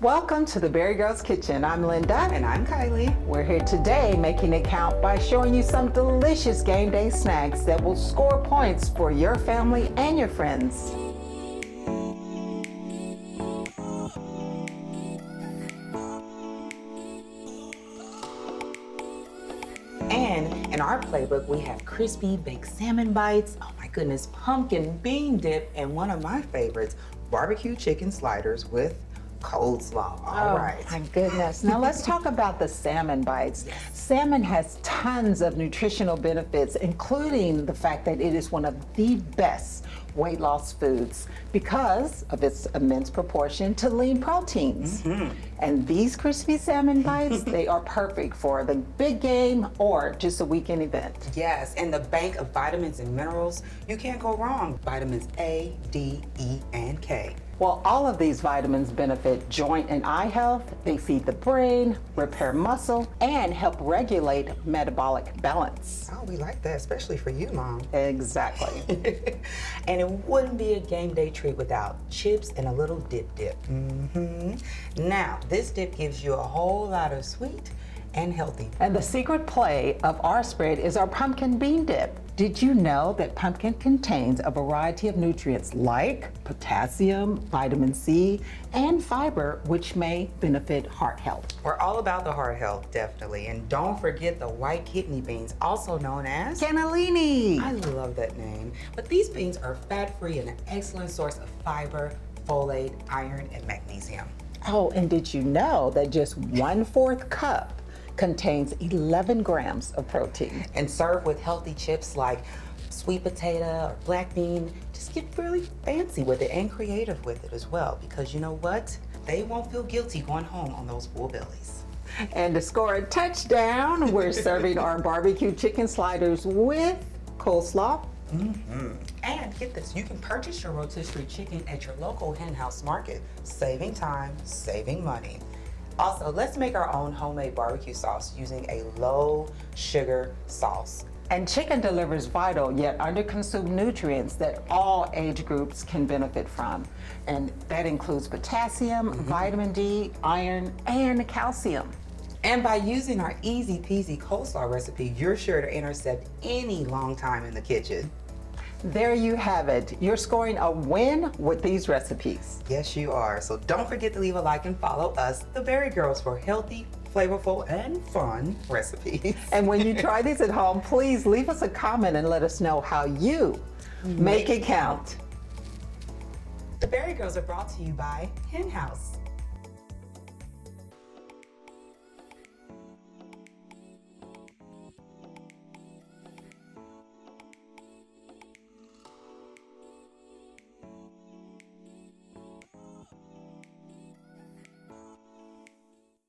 Welcome to the BariGirls Kitchen. I'm Linda. And I'm Kylie. We're here today making it count by showing you some delicious game day snacks that will score points for your family and your friends. And in our playbook, we have crispy baked salmon bites, oh my goodness, pumpkin bean dip, and one of my favorites, barbecue chicken sliders with coleslaw. All right. My goodness. Now let's talk about the salmon bites. Yes. Salmon has tons of nutritional benefits, including the fact that it is one of the best weight loss foods because of its immense proportion to lean proteins. Mm-hmm. And these crispy salmon bites, they are perfect for the big game or just a weekend event. Yes, and the bank of vitamins and minerals, you can't go wrong. Vitamins A, D, E, and K. Well, all of these vitamins benefit joint and eye health. They feed the brain, repair muscle, and help regulate metabolic balance. Oh, we like that, especially for you, Mom. Exactly. And it wouldn't be a game day treat without chips and a little dip. Mm-hmm. Now, this dip gives you a whole lot of sweet and healthy. And the secret play of our spread is our pumpkin bean dip. Did you know that pumpkin contains a variety of nutrients like potassium, vitamin C, and fiber, which may benefit heart health? We're all about the heart health, definitely. And don't forget the white kidney beans, also known as Cannellini. I love that name. But these beans are fat-free and an excellent source of fiber, folate, iron, and magnesium. Oh, and did you know that just 1/4 cup contains 11 grams of protein. And serve with healthy chips like sweet potato or black bean. Just get really fancy with it and creative with it as well, because you know what? They won't feel guilty going home on those full bellies. And to score a touchdown, we're serving our barbecue chicken sliders with coleslaw. Mm-hmm. And get this, you can purchase your rotisserie chicken at your local Hen House market, saving time, saving money. Also, let's make our own homemade barbecue sauce using a low sugar sauce. And chicken delivers vital yet underconsumed nutrients that all age groups can benefit from. And that includes potassium, vitamin D, iron, and calcium. And by using our easy peasy coleslaw recipe, you're sure to intercept any long time in the kitchen. There you have it. You're scoring a win with these recipes. Yes, you are. So don't forget to leave a like and follow us, the BariGirls, for healthy, flavorful, and fun recipes. And when you try these at home, please leave us a comment and let us know how you make it count. The BariGirls are brought to you by Hen House.